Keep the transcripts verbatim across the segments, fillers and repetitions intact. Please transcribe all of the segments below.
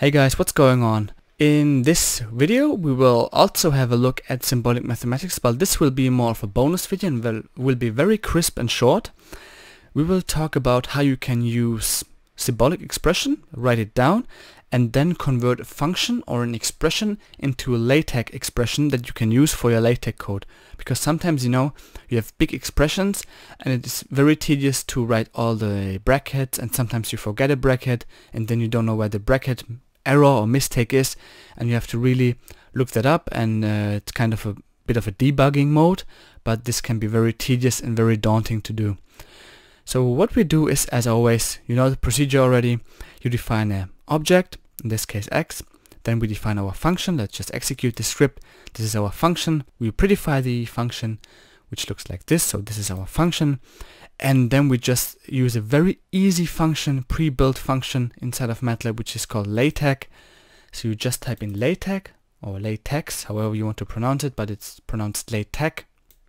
Hey guys, what's going on? In this video we will also have a look at symbolic mathematics, but this will be more of a bonus video and will, will be very crisp and short. We will talk about how you can use symbolic expression, write it down, and then convert a function or an expression into a LaTeX expression that you can use for your LaTeX code. Because sometimes, you know, you have big expressions and it is very tedious to write all the brackets, and sometimes you forget a bracket and then you don't know where the bracket error or mistake is, and you have to really look that up, and uh, it's kind of a bit of a debugging mode, but this can be very tedious and very daunting to do. So what we do is, as always, you know the procedure already. You define an object, in this case x, then we define our function. Let's just execute the script. This is our function. We prettify the function, which looks like this. So this is our function, and then we just use a very easy function, pre-built function inside of MATLAB, which is called LaTeX. So you just type in LaTeX or LaTeX, however you want to pronounce it, but it's pronounced LaTeX.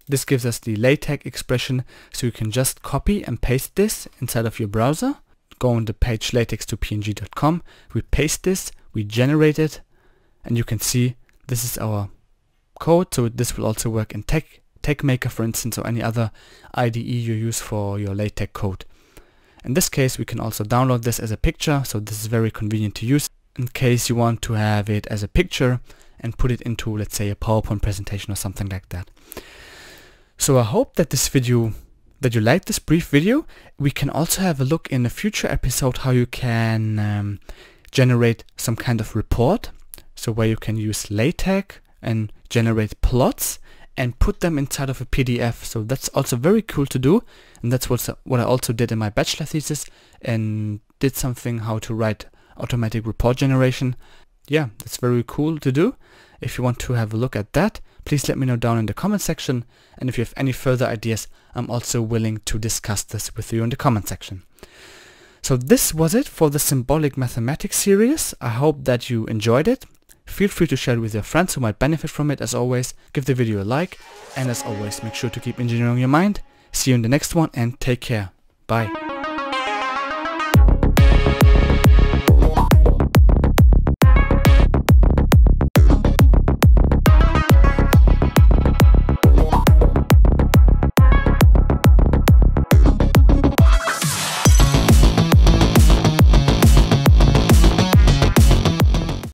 This gives us the LaTeX expression, so you can just copy and paste this inside of your browser. Go on the page latex two p n g dot com, we paste this, we generate it, and you can see this is our code. So this will also work in Tech TeXmaker, for instance, or any other I D E you use for your LaTeX code. In this case, we can also download this as a picture, so this is very convenient to use in case you want to have it as a picture and put it into, let's say, a PowerPoint presentation or something like that. So I hope that this video, that you liked this brief video. We can also have a look in a future episode how you can um, generate some kind of report, so where you can use LaTeX and generate plots and put them inside of a P D F. So that's also very cool to do, and that's what what I also did in my bachelor thesis, and did something how to write automatic report generation. Yeah, that's very cool to do. If you want to have a look at that, please let me know down in the comment section, and if you have any further ideas, I'm also willing to discuss this with you in the comment section. So this was it for the symbolic mathematics series. I hope that you enjoyed it. Feel free to share it with your friends who might benefit from it. As always, give the video a like, and as always, make sure to keep engineering your mind. See you in the next one, and take care. Bye.